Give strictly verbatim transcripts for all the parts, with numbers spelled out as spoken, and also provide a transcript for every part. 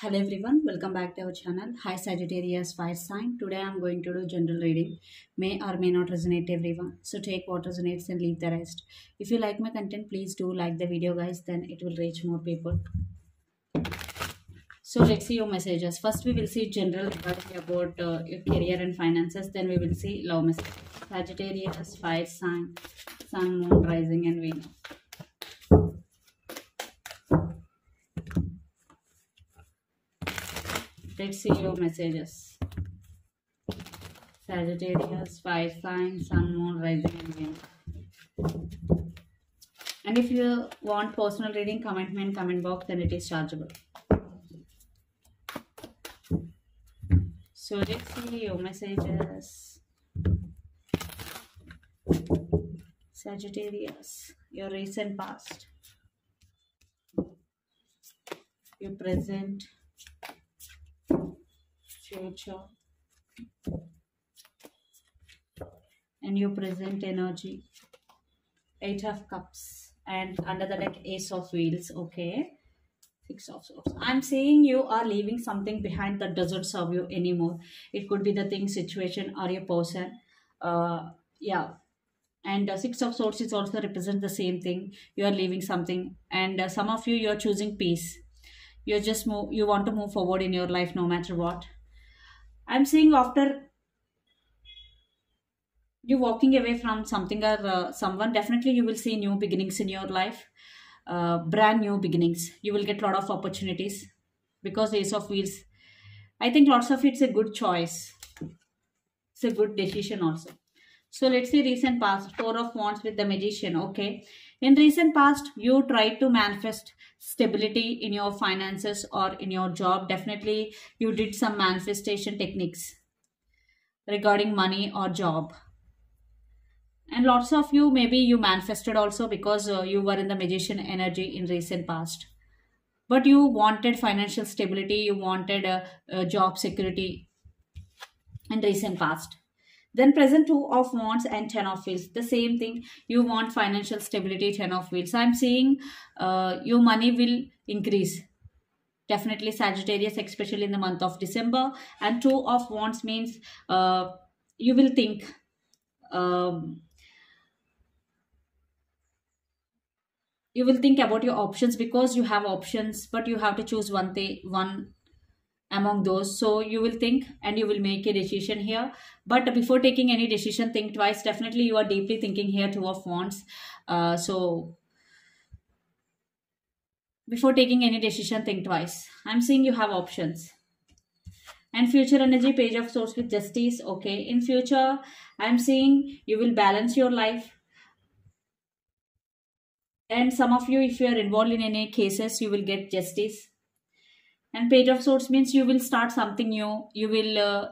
Hello everyone, welcome back to our channel. Hi Sagittarius fire sign. Today I am going to do general reading. May or may not resonate everyone, so take what resonates and leave the rest. If you like my content, please do like the video guys, then it will reach more people. So let's see your messages. First we will see general about uh, your career and finances, then we will see love messages. Sagittarius fire sign, sun, moon, rising and Venus. Let's see your messages. Sagittarius, fire sign, sun, moon, rising and Venus. And if you want personal reading, comment me in comment box, then it is chargeable. So let's see your messages. Sagittarius, your recent past, your present, future, and your present energy. Eight of cups and under the deck ace of wheels. Okay, six of swords. I'm saying you are leaving something behind that doesn't serve you anymore. It could be the thing, situation, or your person. Uh, yeah. And uh, six of swords is also represent the same thing. You are leaving something, and uh, some of you you are choosing peace. You just move. You want to move forward in your life, no matter what. I'm saying after you walking away from something or uh, someone, definitely you will see new beginnings in your life, uh, brand new beginnings. You will get a lot of opportunities because Ace of Wheels. I think lots of it's a good choice. It's a good decision also. So let's see recent past. Four of Wands with the Magician. Okay. In recent past, you tried to manifest stability in your finances or in your job. Definitely, you did some manifestation techniques regarding money or job. And lots of you, maybe you manifested also because uh, you were in the Magician energy in recent past. But you wanted financial stability. You wanted uh, uh, job security in recent past. Then present two of wands and ten of wheels. The same thing. You want financial stability, ten of wheels. I'm seeing uh, your money will increase. Definitely Sagittarius, especially in the month of December. And two of wands means uh, you will think. Um, you will think about your options because you have options, but you have to choose one thing, one among those. So you will think and you will make a decision here, but before taking any decision, think twice. Definitely you are deeply thinking here, two of wands. Uh, so before taking any decision, think twice. I'm seeing you have options. And future energy, page of swords with justice. Okay, in future I'm seeing you will balance your life. And some of you, if you are involved in any cases, you will get justice. And page of swords means you will start something new. You will, uh,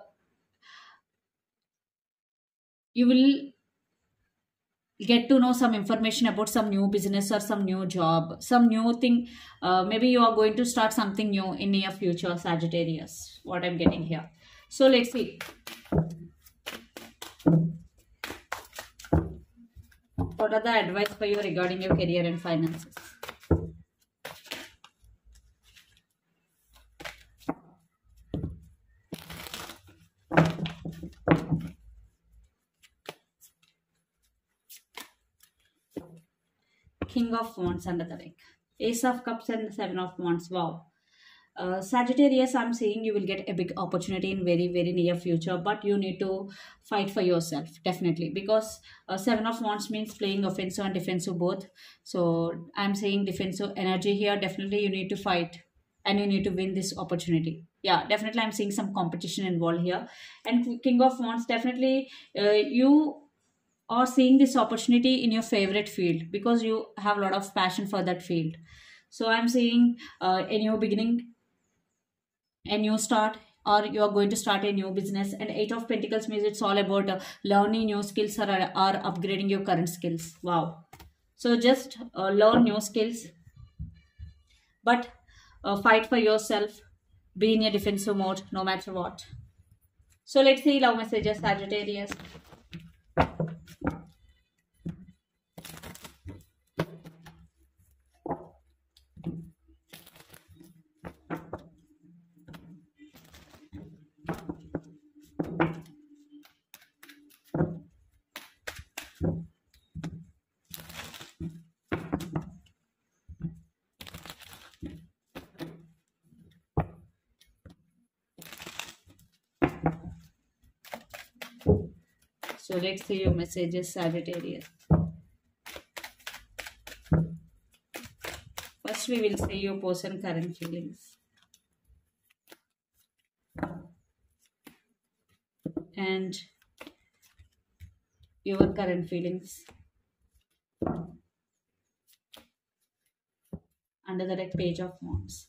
you will get to know some information about some new business or some new job, some new thing. Uh, maybe you are going to start something new in near future, Sagittarius. What I'm getting here. So let's see. What are the advice for you regarding your career and finances? King of Wands under the deck. Ace of Cups and Seven of Wands. Wow. Uh, Sagittarius, I'm seeing you will get a big opportunity in very, very near future. But you need to fight for yourself. Definitely. Because uh, Seven of Wands means playing offensive and defensive both. So I'm saying defensive energy here. Definitely you need to fight. And you need to win this opportunity. Yeah, definitely I'm seeing some competition involved here. And King of Wands, definitely uh, you... or seeing this opportunity in your favorite field because you have a lot of passion for that field. So I'm seeing uh, a new beginning, a new start, or you are going to start a new business. And Eight of Pentacles means it's all about uh, learning new skills or, or upgrading your current skills. Wow. So just uh, learn new skills, but uh, fight for yourself, be in a defensive mode no matter what. So let's see love messages, Sagittarius. So let's see your messages, Sagittarius. First, we will see your person's current feelings. And your current feelings. Under the Page of Wands.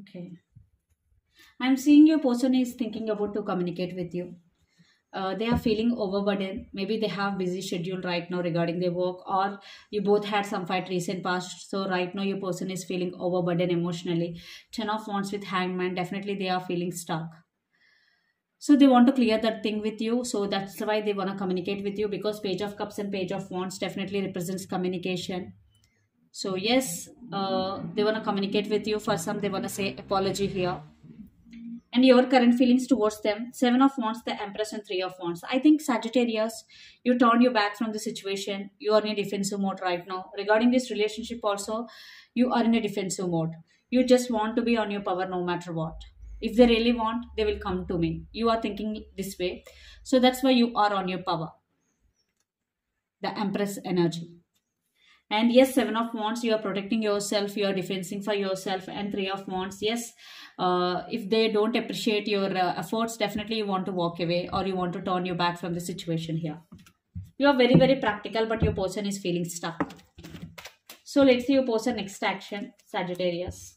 Okay. I'm seeing your person is thinking about to communicate with you. Uh, they are feeling overburdened. Maybe they have busy schedule right now regarding their work, or you both had some fight recent past. So right now your person is feeling overburdened emotionally. Ten of Wands with Hangman. Definitely they are feeling stuck. So they want to clear that thing with you. So that's why they want to communicate with you, because Page of Cups and Page of Wands definitely represents communication. So yes, uh, they want to communicate with you. For some, they want to say apology here. And your current feelings towards them. Seven of Wands, the Empress and Three of Wands. I think Sagittarius, you turn your back from the situation. You are in a defensive mode right now. Regarding this relationship also, you are in a defensive mode. You just want to be on your power no matter what. If they really want, they will come to me. You are thinking this way. So that's why you are on your power. The Empress energy. And yes, Seven of Wands, you are protecting yourself, you are defending for yourself. And Three of Wands, yes, uh, if they don't appreciate your uh, efforts, definitely you want to walk away, or you want to turn your back from the situation here. You are very, very practical, but your person is feeling stuck. So let's see your person next action, Sagittarius.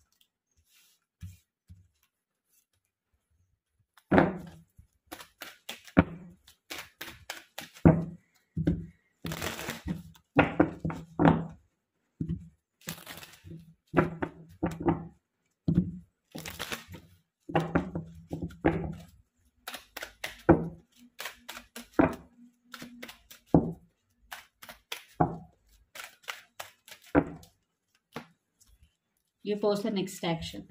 You post the next action.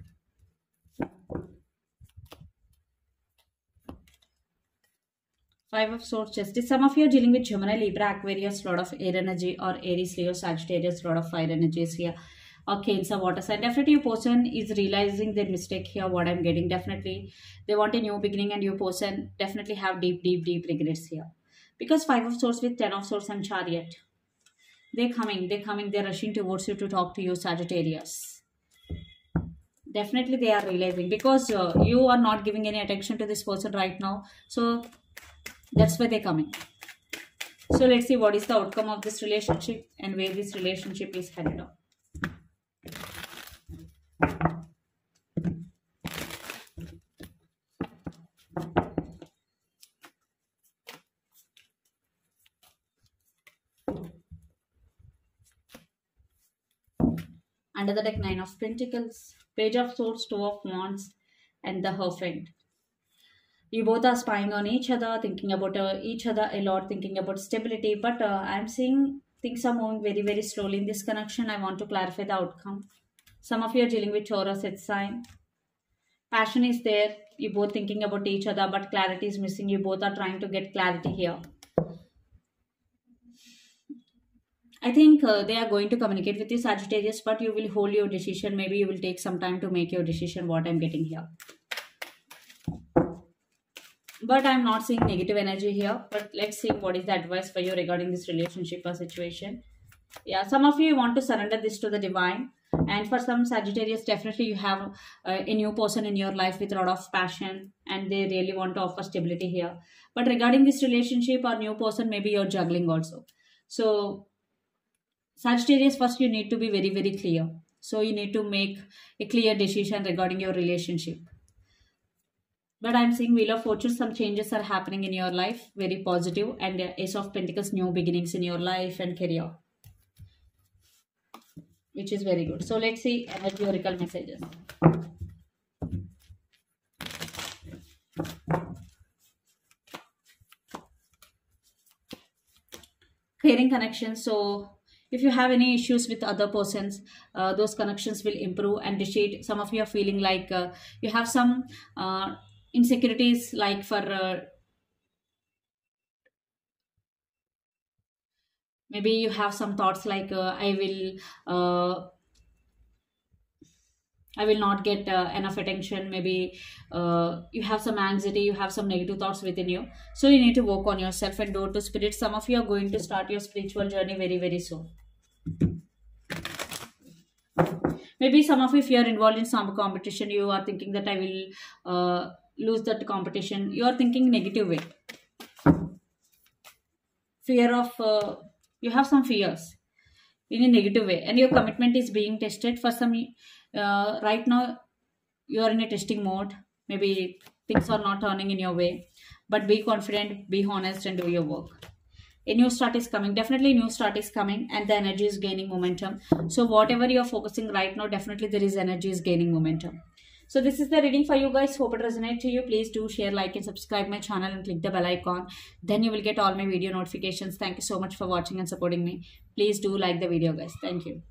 Five of Swords, Justice. Some of you are dealing with Gemini, Libra, Aquarius, lot of air energy, or Aries, Leo, Sagittarius, lot of fire energies here. Okay, so water sign. Definitely your person is realizing their mistake here, what I'm getting. Definitely they want a new beginning, and your person definitely have deep, deep, deep regrets here. Because Five of Swords with Ten of Swords and Chariot. They're coming, they're coming, they're rushing towards you to talk to you, Sagittarius. Definitely they are realizing, because uh, you are not giving any attention to this person right now. So that's why they're coming. So let's see what is the outcome of this relationship and where this relationship is headed on. Under the deck, Nine of Pentacles, Page of Swords, Two of Wands, and the Hierophant. You both are spying on each other, thinking about uh, each other a lot, thinking about stability. But uh, I'm seeing things are moving very, very slowly in this connection. I want to clarify the outcome. Some of you are dealing with Taurus sign. Passion is there. You both thinking about each other, but clarity is missing. You both are trying to get clarity here. I think uh, they are going to communicate with you, Sagittarius, but you will hold your decision. Maybe you will take some time to make your decision, what I'm getting here. But I'm not seeing negative energy here. But let's see what is the advice for you regarding this relationship or situation. Yeah, some of you want to surrender this to the divine. And for some Sagittarius, definitely you have uh, a new person in your life with a lot of passion, and they really want to offer stability here. But regarding this relationship or new person, maybe you're juggling also. So Sagittarius, first you need to be very, very clear. So you need to make a clear decision regarding your relationship. But I'm seeing Wheel of Fortune, some changes are happening in your life, very positive, and Ace of Pentacles, new beginnings in your life and career, which is very good. So let's see energy oracle messages. Clearing connections. So if you have any issues with other persons, uh, those connections will improve and dissipate. Some of you are feeling like uh, you have some uh, insecurities, like for uh, maybe you have some thoughts like uh, I will uh, I will not get uh, enough attention. Maybe uh, you have some anxiety, you have some negative thoughts within you. So you need to work on yourself and door to spirit. Some of you are going to start your spiritual journey very, very soon. Maybe some of you, if you are involved in some competition, you are thinking that I will uh, lose that competition. You are thinking negative way. Fear of, uh, you have some fears in a negative way, and your commitment is being tested. For some, uh, right now you are in a testing mode. Maybe things are not turning in your way, but be confident, be honest, and do your work. A new start is coming. Definitely a new start is coming, and the energy is gaining momentum. So whatever you are focusing right now, definitely there is energy is gaining momentum. So this is the reading for you guys. Hope it resonates to you. Please do share, like, and subscribe my channel and click the bell icon. Then you will get all my video notifications. Thank you so much for watching and supporting me. Please do like the video, guys. Thank you.